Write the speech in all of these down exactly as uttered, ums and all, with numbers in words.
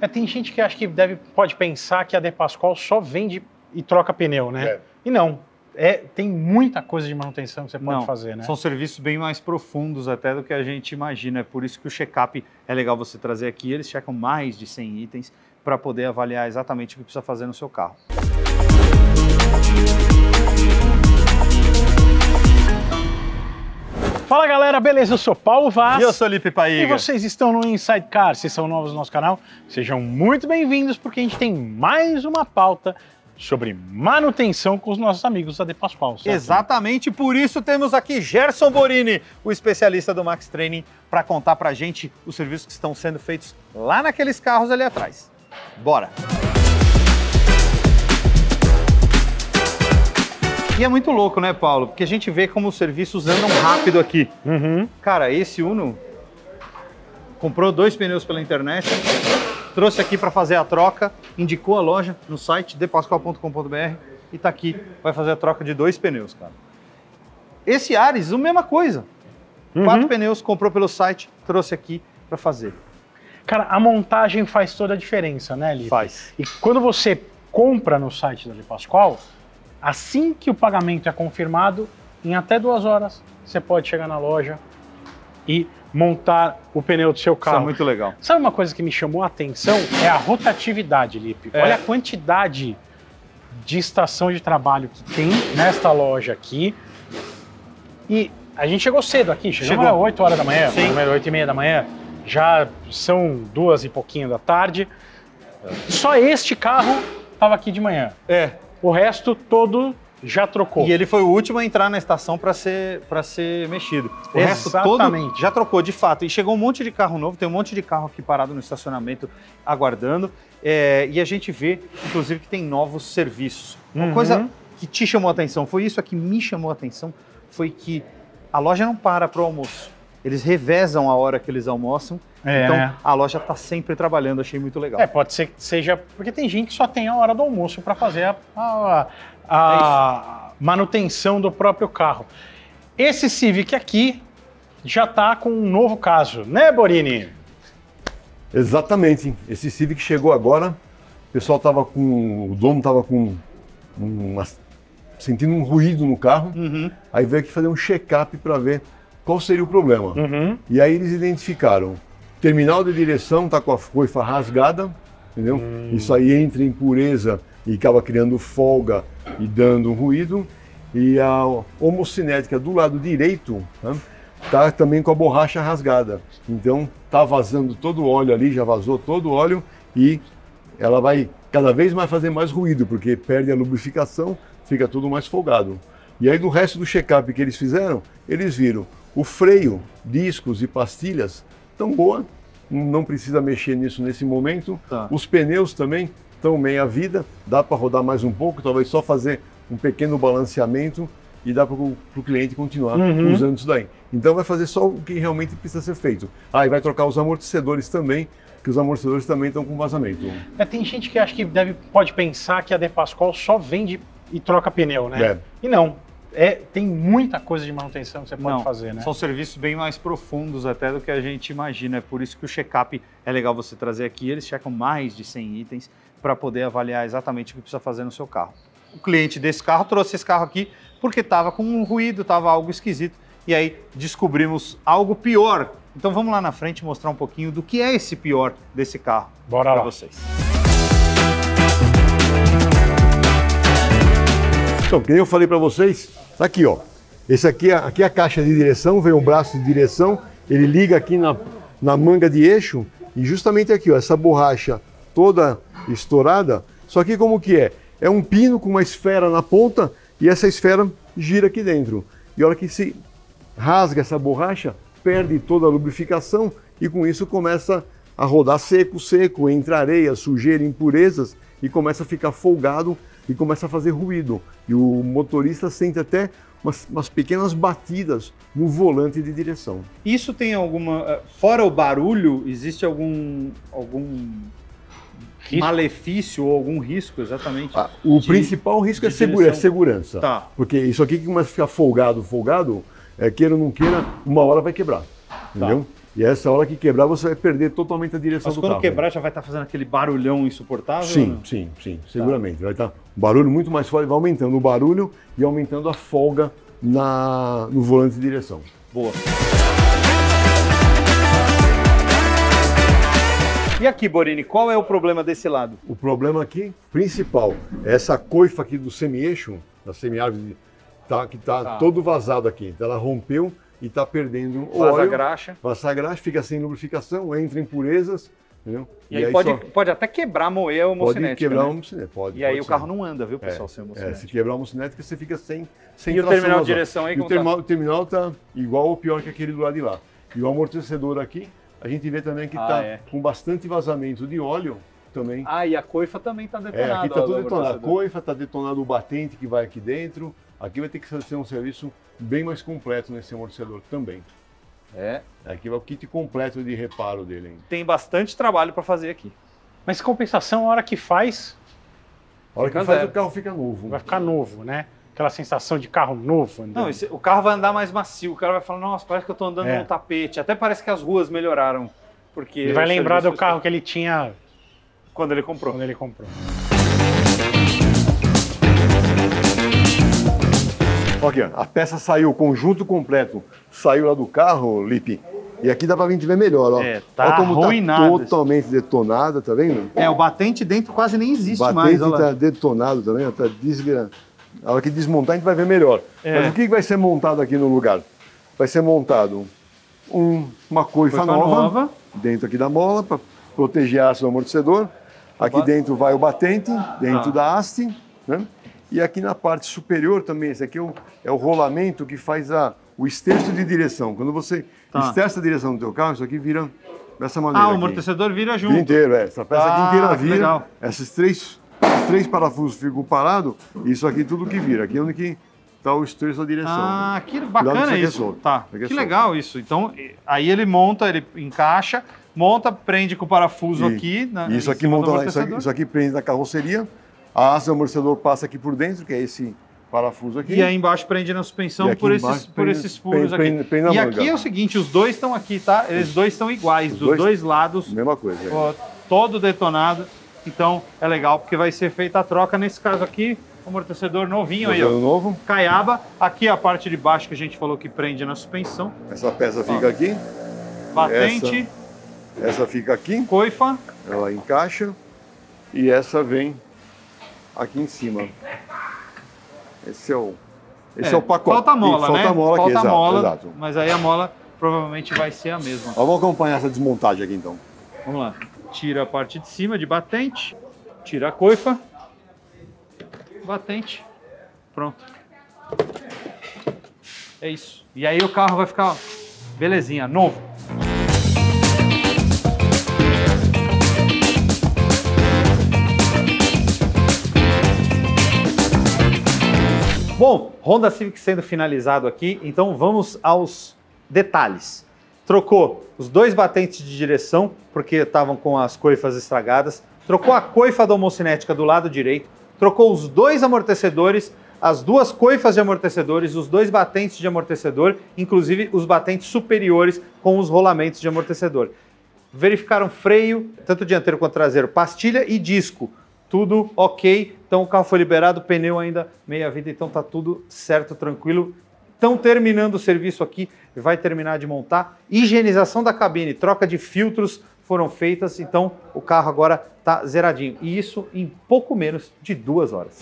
É, tem gente que acha que deve, pode pensar que a DPaschoal só vende e troca pneu, né? É. E não. É, tem muita coisa de manutenção que você pode não, fazer, né? São serviços bem mais profundos até do que a gente imagina. É por isso que o check-up é legal você trazer aqui. Eles checam mais de cem itens para poder avaliar exatamente o que precisa fazer no seu carro. Fala galera, beleza? Eu sou Paulo Vaz. E eu sou Lipe Paíga. E vocês estão no Inside Car. Se são novos no nosso canal, sejam muito bem-vindos, porque a gente tem mais uma pauta sobre manutenção com os nossos amigos da DPaschoal. Exatamente, por isso temos aqui Gerson Borini, o especialista do Maxxi Trainning, para contar pra gente os serviços que estão sendo feitos lá naqueles carros ali atrás. Bora! E é muito louco, né, Paulo? Porque a gente vê como os serviços andam rápido aqui. Uhum. Cara, esse Uno comprou dois pneus pela internet, trouxe aqui para fazer a troca, indicou a loja no site d paschoal ponto com ponto b r e tá aqui, vai fazer a troca de dois pneus, cara. Esse Ares, a mesma coisa. Uhum. Quatro pneus, comprou pelo site, trouxe aqui para fazer. Cara, a montagem faz toda a diferença, né, Lipe? Faz. E quando você compra no site da DPaschoal, assim que o pagamento é confirmado, em até duas horas, você pode chegar na loja e montar o pneu do seu carro. Isso é muito legal. Sabe uma coisa que me chamou a atenção? É a rotatividade, Lipe. É. Olha a quantidade de estação de trabalho que tem nesta loja aqui. E a gente chegou cedo aqui, chegamos às oito horas da manhã, oito e meia da manhã, já são duas e pouquinho da tarde. Só este carro estava aqui de manhã. É. O resto todo já trocou. E ele foi o último a entrar na estação para ser, para ser mexido. O resto todo já trocou, de fato. E chegou um monte de carro novo, tem um monte de carro aqui parado no estacionamento, aguardando. É, e a gente vê, inclusive, que tem novos serviços. Uma uhum. coisa que te chamou a atenção, foi isso, a que me chamou a atenção, foi que a loja não para para o almoço. Eles revezam a hora que eles almoçam, é, então né? a loja está sempre trabalhando, achei muito legal. É, pode ser que seja, porque tem gente que só tem a hora do almoço para fazer a, a, a é manutenção do próprio carro. Esse Civic aqui já está com um novo caso, né, Borini? Exatamente, esse Civic chegou agora, o pessoal estava com, o dono estava com uma, sentindo um ruído no carro, uhum. aí veio aqui fazer um check-up para ver qual seria o problema. Uhum. E aí eles identificaram. Terminal de direção está com a coifa rasgada, entendeu? Hum. Isso aí entra em impureza e acaba criando folga e dando ruído. E a homocinética do lado direito está tá também com a borracha rasgada. Então está vazando todo o óleo ali, já vazou todo o óleo e ela vai cada vez mais fazer mais ruído, porque perde a lubrificação, fica tudo mais folgado. E aí do resto do check-up que eles fizeram, eles viram o freio, discos e pastilhas tão boa, não precisa mexer nisso nesse momento. Tá. Os pneus também estão meia vida, dá para rodar mais um pouco, talvez só fazer um pequeno balanceamento e dá para o cliente continuar uhum. usando isso daí. Então vai fazer só o que realmente precisa ser feito. Ah, e vai trocar os amortecedores também, que os amortecedores também estão com vazamento. É, tem gente que acha que deve, pode pensar que a DPaschoal só vende e troca pneu, né? É. E não. É, tem muita coisa de manutenção que você pode não, fazer, né? São serviços bem mais profundos até do que a gente imagina. É por isso que o check-up é legal você trazer aqui. Eles checam mais de cem itens para poder avaliar exatamente o que precisa fazer no seu carro. O cliente desse carro trouxe esse carro aqui porque estava com um ruído, estava algo esquisito. E aí descobrimos algo pior. Então vamos lá na frente mostrar um pouquinho do que é esse pior desse carro para vocês. Então, que eu falei para vocês, tá aqui, ó. Esse aqui, aqui é a caixa de direção, vem um braço de direção, ele liga aqui na, na manga de eixo e justamente aqui, ó, essa borracha toda estourada. Só que como que é? É um pino com uma esfera na ponta e essa esfera gira aqui dentro. E a hora que se rasga essa borracha, perde toda a lubrificação e com isso começa a rodar seco, seco, entre areia, sujeira, impurezas e começa a ficar folgado e começa a fazer ruído. E o motorista sente até umas, umas pequenas batidas no volante de direção. Isso tem alguma... Fora o barulho, existe algum, algum malefício ou algum risco, exatamente? Ah, o de, principal risco é, segura, é segurança. Tá. Porque isso aqui que começa a ficar folgado, folgado, é, queira ou não queira, uma hora vai quebrar. Tá. Entendeu? E essa hora que quebrar, você vai perder totalmente a direção Mas do carro. Mas quando quebrar, né? já vai estar fazendo aquele barulhão insuportável? Sim, sim, sim, seguramente. Tá. Vai estar um barulho muito mais forte, vai aumentando o barulho e aumentando a folga na, no volante de direção. Boa. E aqui, Borini, qual é o problema desse lado? O problema aqui, principal, é essa coifa aqui do semi-eixo, da semi-árvore, tá, que está tá. todo vazado aqui. Então ela rompeu e está perdendo o óleo. Vaza graxa. Vaza graxa, fica sem lubrificação, entra impurezas, entendeu? E, e aí, aí pode, só... pode até quebrar, moer a homocinética. Pode quebrar, né? a homocinética, pode. E pode aí ser. O carro não anda, viu, pessoal, é, sem homocinética. É, se quebrar a homocinética, você fica sem, sem tração. E o terminal de direção aí? E o terminal, tá? o terminal tá igual ou pior que aquele do lado de lá. E o amortecedor aqui, a gente vê também que está ah, é. com bastante vazamento de óleo também. Ah, e a coifa também está detonada. É, aqui está tudo detonado. A coifa está detonado, o batente que vai aqui dentro. Aqui vai ter que ser um serviço bem mais completo nesse amortecedor também. É. Aqui vai o kit completo de reparo dele. Hein? Tem bastante trabalho para fazer aqui. Mas compensação, a hora que faz... A hora que faz, o carro fica novo. Vai ficar novo, né? Aquela sensação de carro novo andando. Não, esse, o carro vai andar mais macio. O cara vai falar, nossa, parece que eu estou andando é. num tapete. Até parece que as ruas melhoraram. Porque ele vai lembrar do carro que ele tinha... Quando ele comprou. Quando ele comprou. Aqui, ó, a peça saiu, o conjunto completo saiu lá do carro, Lipe. E aqui dá pra gente ver melhor, ó. É, tá Olha como arruinado. Tá totalmente detonada, tá vendo? É, o batente dentro quase nem existe mais. O batente mais, tá detonado também, tá desvirando. A hora que desmontar a gente vai ver melhor. É. Mas o que vai ser montado aqui no lugar? Vai ser montado um, uma coifa, coifa nova, nova dentro aqui da mola para proteger a haste do amortecedor. Aqui Bat... dentro vai o batente, dentro ah. da haste, né? E aqui na parte superior também, esse aqui é o, é o rolamento que faz a, o esterço de direção. Quando você tá. esterça a direção do teu carro, isso aqui vira dessa maneira. Ah, o amortecedor aqui. vira junto. Inteiro, é. Essa peça ah, aqui inteira vira. Legal. Esses três, esses três parafusos ficam parados, isso aqui tudo que vira. Aqui é onde que está o esterço da direção. Ah, né? que bacana isso. isso. Tá. isso que é legal isso. Então, aí ele monta, ele encaixa, monta, prende com o parafuso e, aqui. Na, isso, aqui monta lá, isso, aqui, isso aqui prende na carroceria. A haste do amortecedor passa aqui por dentro, que é esse parafuso aqui. E aí embaixo prende na suspensão por esses, por esses furos prende, aqui. Prende, prende e aqui manga. é o seguinte, os dois estão aqui, tá? Eles dois estão iguais, os dos dois, dois lados. Mesma coisa. Ó, é. Todo detonado. Então é legal, porque vai ser feita a troca. Nesse caso aqui, o amortecedor novinho aí, ó. Novo. Caiaba. Aqui a parte de baixo que a gente falou que prende na suspensão. Essa peça fica ó. aqui. Batente. Essa, essa fica aqui. Coifa. Ela encaixa. E essa vem... aqui em cima. Esse é o, esse é, é o pacote. Falta a mola, Ih, né? Falta a mola, falta aqui, a mola exato, exato. Mas aí a mola provavelmente vai ser a mesma. Vamos acompanhar essa desmontagem aqui então. Vamos lá. Tira a parte de cima de batente, tira a coifa, batente, pronto. É isso. E aí o carro vai ficar ó, belezinha, novo. Bom, Honda Civic sendo finalizado aqui, então vamos aos detalhes. Trocou os dois batentes de direção, porque estavam com as coifas estragadas. Trocou a coifa da homocinética do lado direito. Trocou os dois amortecedores, as duas coifas de amortecedores, os dois batentes de amortecedor, inclusive os batentes superiores com os rolamentos de amortecedor. Verificaram freio, tanto dianteiro quanto traseiro, pastilha e disco. Tudo ok, então o carro foi liberado, pneu ainda meia vida, então tá tudo certo, tranquilo. Estão terminando o serviço aqui, vai terminar de montar. Higienização da cabine, troca de filtros foram feitas, então o carro agora tá zeradinho. E isso em pouco menos de duas horas.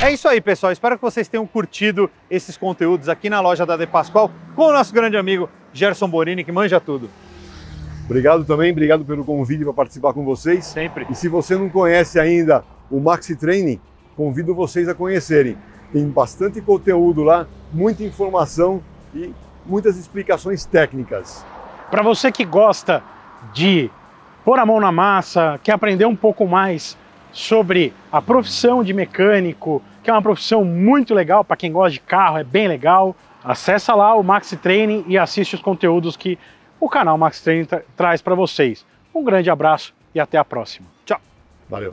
É isso aí, pessoal. Espero que vocês tenham curtido esses conteúdos aqui na loja da DPaschoal com o nosso grande amigo Gerson Borini, que manja tudo. Obrigado também, obrigado pelo convite para participar com vocês. Sempre. E se você não conhece ainda o Maxxi Trainning, convido vocês a conhecerem. Tem bastante conteúdo lá, muita informação e muitas explicações técnicas. Para você que gosta de pôr a mão na massa, quer aprender um pouco mais sobre a profissão de mecânico, que é uma profissão muito legal para quem gosta de carro, é bem legal, acessa lá o Maxxi Trainning e assiste os conteúdos que o canal Maxxi Trainning tra traz para vocês. Um grande abraço e até a próxima. Tchau. Valeu.